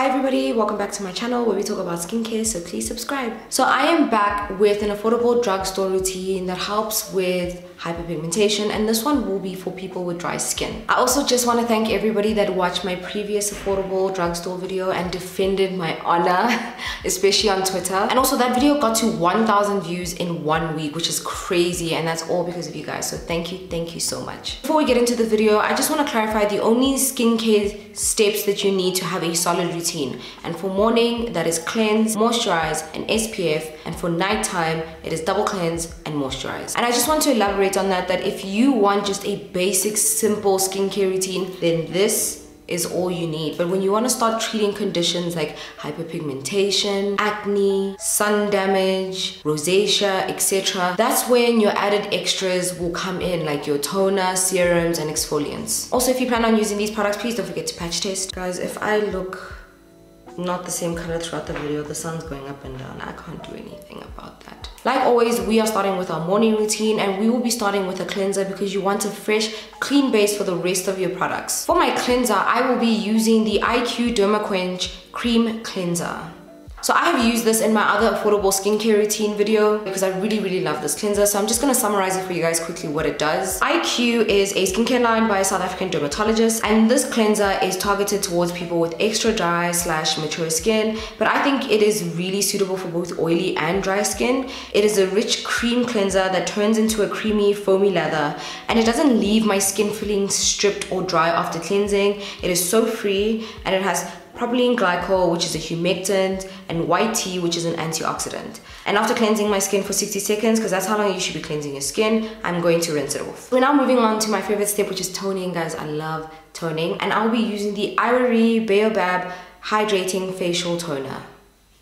Hi everybody, welcome back to my channel where we talk about skincare, so please subscribe. So I am back with an affordable drugstore routine that helps with hyperpigmentation, and this one will be for people with dry skin. I also just want to thank everybody that watched my previous affordable drugstore video and defended my honor, especially on Twitter. And also that video got to 1,000 views in 1 week, which is crazy, and that's all because of you guys. So thank you so much. Before we get into the video, I just want to clarify the only skincare steps that you need to have a solid routine. And for morning, that is cleanse, moisturize, and SPF. And for nighttime, it is double cleanse and moisturize. And I just want to elaborate on that if you want just a basic simple skincare routine, then this is all you need. But when you want to start treating conditions like hyperpigmentation, acne, sun damage, rosacea, etc., that's when your added extras will come in, like your toner, serums, and exfoliants. Also, if you plan on using these products, please don't forget to patch test. Guys, if I look not the same color throughout the video, the sun's going up and down. I can't do anything about that. Like always, we are starting with our morning routine, and we will be starting with a cleanser because you want a fresh, clean base for the rest of your products. For my cleanser, I will be using the IQ Dermaquench Cream Cleanser. So I have used this in my other affordable skincare routine video because I really love this cleanser. So I'm just going to summarize it for you guys quickly what it does. IQ is a skincare line by a South African dermatologist, and this cleanser is targeted towards people with extra dry / mature skin, but I think it is really suitable for both oily and dry skin. It is a rich cream cleanser that turns into a creamy, foamy lather, and it doesn't leave my skin feeling stripped or dry after cleansing. It is so free, and it has propylene glycol, which is a humectant, and white tea, which is an antioxidant. And after cleansing my skin for 60 seconds, because that's how long you should be cleansing your skin, I'm going to rinse it off. We're now moving on to my favorite step, which is toning. Guys, I love toning, and I'll be using the Iwori Baobab hydrating facial toner.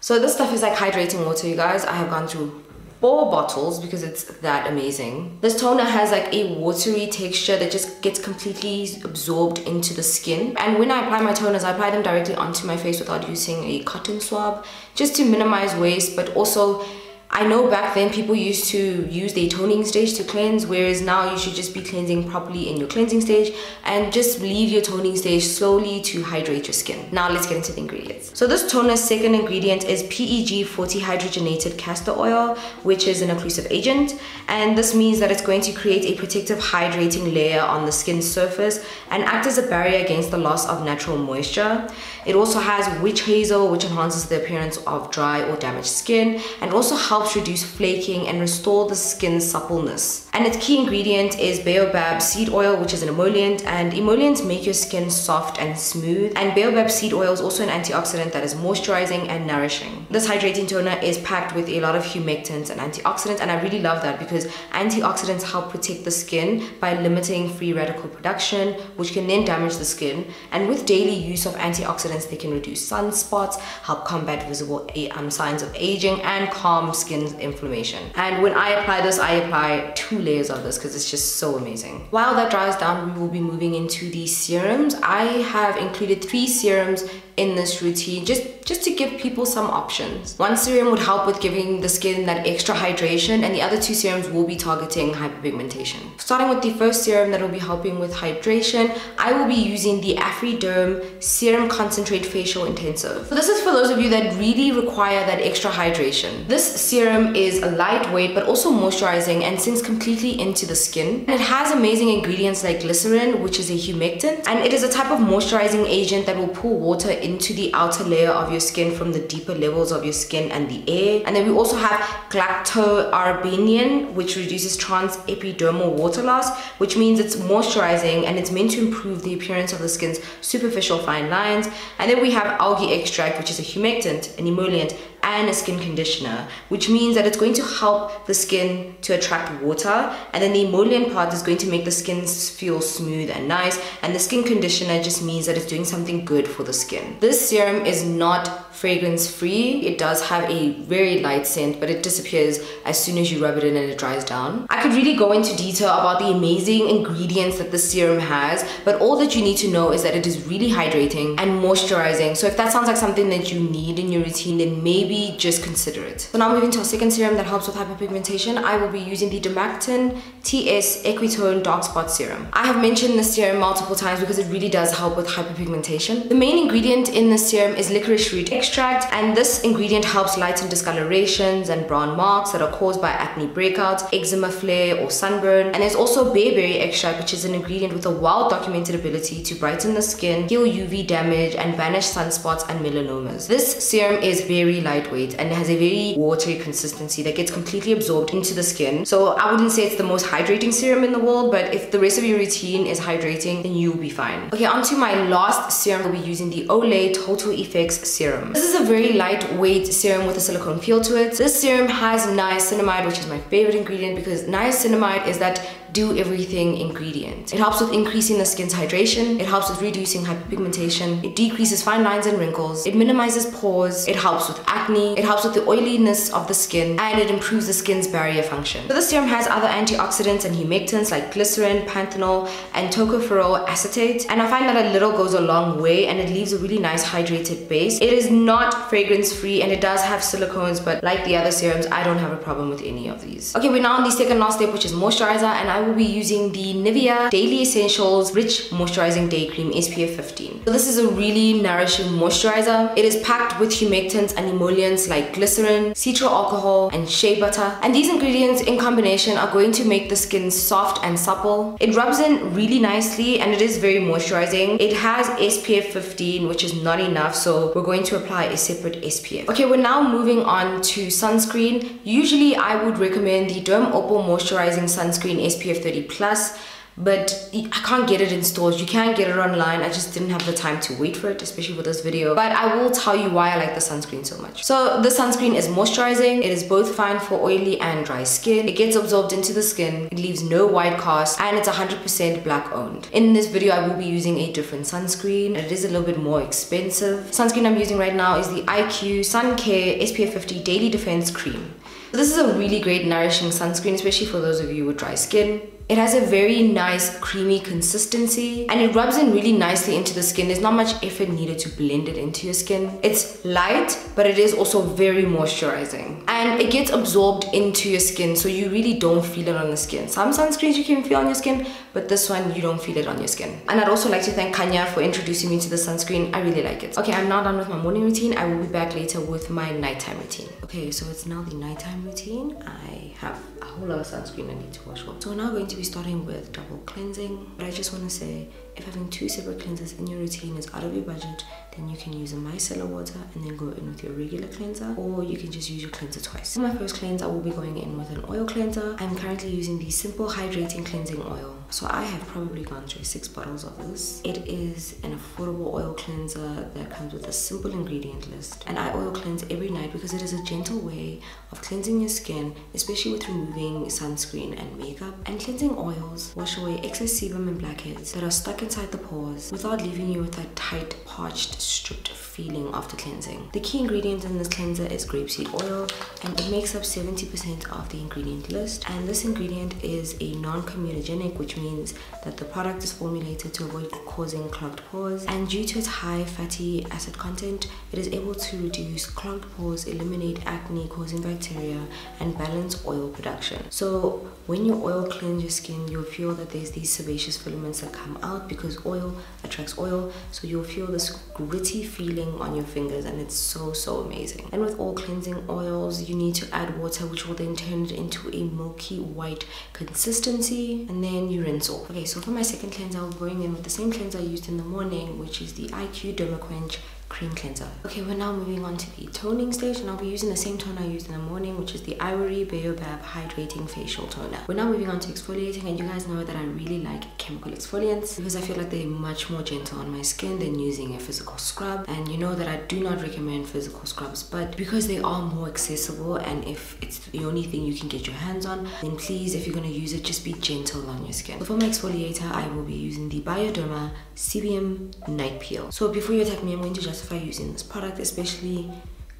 So this stuff is like hydrating water, you guys. I have gone through 4 bottles because it's that amazing. This toner has like a watery texture that just gets completely absorbed into the skin. And when I apply my toners, I apply them directly onto my face without using a cotton swab, just to minimize waste. But also, I know back then people used to use their toning stage to cleanse, whereas now you should just be cleansing properly in your cleansing stage and just leave your toning stage slowly to hydrate your skin. Now let's get into the ingredients. So this toner's second ingredient is PEG 40 hydrogenated castor oil, which is an occlusive agent, and this means that it's going to create a protective hydrating layer on the skin surface and act as a barrier against the loss of natural moisture. It also has witch hazel, which enhances the appearance of dry or damaged skin, and also helps reduce flaking and restore the skin's suppleness. And its key ingredient is baobab seed oil, which is an emollient, and emollients make your skin soft and smooth, and baobab seed oil is also an antioxidant that is moisturizing and nourishing. This hydrating toner is packed with a lot of humectants and antioxidants, and I really love that because antioxidants help protect the skin by limiting free radical production, which can then damage the skin. And with daily use of antioxidants, they can reduce sunspots, help combat visible signs of aging, and calm skin's inflammation. And when I apply this, I apply 2 layers of this because it's just so amazing. While that dries down, we will be moving into the serums. I have included 3 serums in this routine just to give people some options. 1 serum would help with giving the skin that extra hydration, and the other 2 serums will be targeting hyperpigmentation. Starting with the first serum that will be helping with hydration, I will be using the Afriderm Serum Concentrate Facial Intensive. So this is for those of you that really require that extra hydration. This serum is lightweight but also moisturizing and sinks completely into the skin. And it has amazing ingredients like glycerin, which is a humectant, and it is a type of moisturizing agent that will pull water into the outer layer of your skin from the deeper levels of your skin and the air. And then we also have galactoarabinin, which reduces trans epidermal water loss, which means it's moisturizing and it's meant to improve the appearance of the skin's superficial fine lines. And then we have algae extract, which is a humectant, an emollient, and a skin conditioner, which means that it's going to help the skin to attract water, and then the emollient part is going to make the skin feel smooth and nice, and the skin conditioner just means that it's doing something good for the skin. This serum is not fragrance free. It does have a very light scent, but it disappears as soon as you rub it in and it dries down. I could really go into detail about the amazing ingredients that this serum has, but all that you need to know is that it is really hydrating and moisturizing. So if that sounds like something that you need in your routine, then maybe just consider it. So now moving to our second serum that helps with hyperpigmentation, I will be using the Dermactin TS Equitone Dark Spot Serum. I have mentioned this serum multiple times because it really does help with hyperpigmentation. The main ingredient in this serum is licorice root extract, and this ingredient helps lighten discolorations and brown marks that are caused by acne breakouts, eczema flare or sunburn. And there's also bayberry extract, which is an ingredient with a well-documented ability to brighten the skin, heal UV damage and banish sunspots and melanomas. This serum is very lightweight and it has a very watery consistency that gets completely absorbed into the skin. So I wouldn't say it's the most hydrating serum in the world, but if the rest of your routine is hydrating, then you'll be fine. Okay, onto my last serum. I'll be using the Olay Total Effects Serum. This is a very lightweight serum with a silicone feel to it. This serum has niacinamide, which is my favorite ingredient because niacinamide is that do everything ingredient. It helps with increasing the skin's hydration, it helps with reducing hyperpigmentation, it decreases fine lines and wrinkles, it minimizes pores, it helps with acne, it helps with the oiliness of the skin, and it improves the skin's barrier function. So this serum has other antioxidants and humectants like glycerin, panthenol, and tocopherol acetate, and I find that a little goes a long way and it leaves a really nice hydrated base. It is not fragrance free and it does have silicones, but like the other serums, I don't have a problem with any of these. Okay, we're now on the second last step, which is moisturizer, and I will be using the Nivea Daily Essentials Rich Moisturizing Day Cream SPF 15. So this is a really nourishing moisturizer. It is packed with humectants and emollients like glycerin, citral alcohol, and shea butter. And these ingredients in combination are going to make the skin soft and supple. It rubs in really nicely and it is very moisturizing. It has SPF 15, which is not enough, so we're going to apply a separate SPF. Okay, we're now moving on to sunscreen. Usually I would recommend the Dermopal Moisturizing Sunscreen SPF 30 plus, but I can't get it in stores. You can get it online. I just didn't have the time to wait for it, especially for this video. But I will tell you why I like the sunscreen so much. So the sunscreen is moisturizing. It is both fine for oily and dry skin. It gets absorbed into the skin. It leaves no white cast, and it's 100% black owned. In this video, I will be using a different sunscreen. It is a little bit more expensive. Sunscreen I'm using right now is the IQ Sun Care SPF 50 Daily Defense Cream. So this is a really great nourishing sunscreen, especially for those of you with dry skin. It has a very nice creamy consistency and it rubs in really nicely into the skin. There's not much effort needed to blend it into your skin. It's light, but it is also very moisturizing. And it gets absorbed into your skin, so you really don't feel it on the skin. Some sunscreens you can feel on your skin, but this one you don't feel it on your skin. And I'd also like to thank Khanya for introducing me to the sunscreen. I really like it. Okay, I'm now done with my morning routine. I will be back later with my nighttime routine. Okay, so it's now the nighttime routine. I have a whole lot of sunscreen I need to wash off. So we're now going to be starting with double cleansing, but I just want to say if having two separate cleansers in your routine is out of your budget, then you can use a micellar water and then go in with your regular cleanser, or you can just use your cleanser twice. For my first cleanse, I will be going in with an oil cleanser. I'm currently using the Simple Hydrating Cleansing Oil. So I have probably gone through 6 bottles of this. It is an affordable oil cleanser that comes with a simple ingredient list. And I oil cleanse every night because it is a gentle way of cleansing your skin, especially with removing sunscreen and makeup. And cleansing oils wash away excess sebum and blackheads that are stuck inside the pores without leaving you with that tight, parched, stripped feeling after cleansing. The key ingredient in this cleanser is grapeseed oil, and it makes up 70% of the ingredient list. And this ingredient is a non-comedogenic, which means that the product is formulated to avoid causing clogged pores, and due to its high fatty acid content, it is able to reduce clogged pores, eliminate acne causing bacteria, and balance oil production. So when you oil cleanse your skin, you'll feel that there's these sebaceous filaments that come out because oil attracts oil, so you'll feel this gritty feeling on your fingers, and it's so amazing. And with all cleansing oils, you need to add water, which will then turn it into a milky white consistency, and then you rinse off. Okay, so for my second cleanser, I'm going in with the same cleanser I used in the morning, which is the IQ Dermaquench Cream Cleanser. Okay, we're now moving on to the toning stage, and I'll be using the same toner I used in the morning, which is the Iwori Baobab Hydrating Facial Toner. We're now moving on to exfoliating, and you guys know that I really like chemical exfoliants because I feel like they're much more gentle on my skin than using a physical scrub. And you know that I do not recommend physical scrubs, but because they are more accessible, and if it's the only thing you can get your hands on, then please, if you're going to use it, just be gentle on your skin. So for my exfoliator, I will be using the Bioderma C B M Night Peel. So before you attack me, I'm going to just justify using this product, especially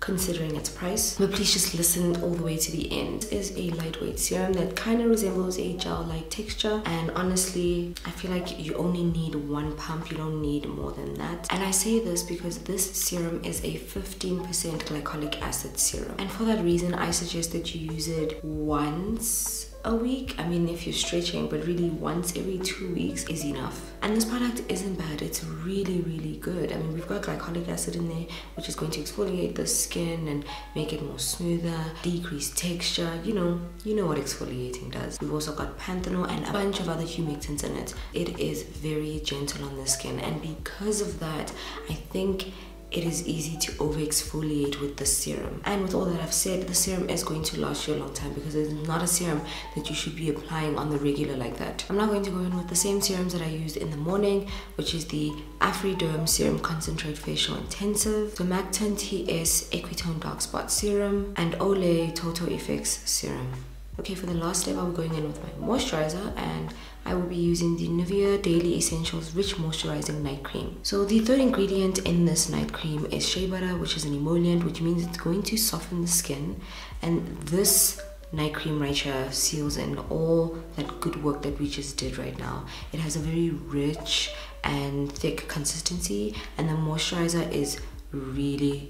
considering its price. But please just listen all the way to the end. It is a lightweight serum that kind of resembles a gel-like texture, and honestly I feel like you only need one pump, you don't need more than that. And I say this because this serum is a 15% glycolic acid serum, and for that reason I suggest that you use it once a week. I mean, if you're stretching, but really once every 2 weeks is enough. And this product isn't bad, it's really good. I mean, we've got glycolic acid in there, which is going to exfoliate the skin and make it more smoother, decrease texture, you know what exfoliating does. We've also got panthenol and a bunch of other humectants in it. It is very gentle on the skin, and because of that I think it is easy to over exfoliate with the serum. And with all that I've said, the serum is going to last you a long time because it's not a serum that you should be applying on the regular like that. I'm now going to go in with the same serums that I used in the morning, which is the Afriderm Serum Concentrate Facial Intensive, the Dermactin TS Equitone Dark Spot Serum, and Olay Total Effects Serum. Okay, for the last step, I'll be going in with my moisturizer, and I will be using the Nivea Daily Essentials Rich Moisturizing Night Cream. So the third ingredient in this night cream is shea butter, which is an emollient, which means it's going to soften the skin. And this night cream right here seals in all that good work that we just did right now. It has a very rich and thick consistency, and the moisturizer is really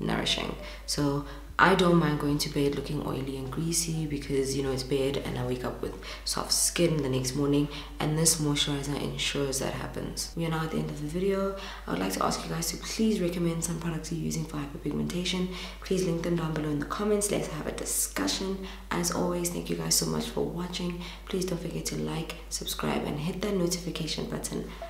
nourishing. So I don't mind going to bed looking oily and greasy because, you know, it's bed and I wake up with soft skin the next morning, and this moisturizer ensures that happens. We are now at the end of the video. I would like to ask you guys to please recommend some products you're using for hyperpigmentation. Please link them down below in the comments. Let's have a discussion. As always, thank you guys so much for watching. Please don't forget to like, subscribe, and hit that notification button.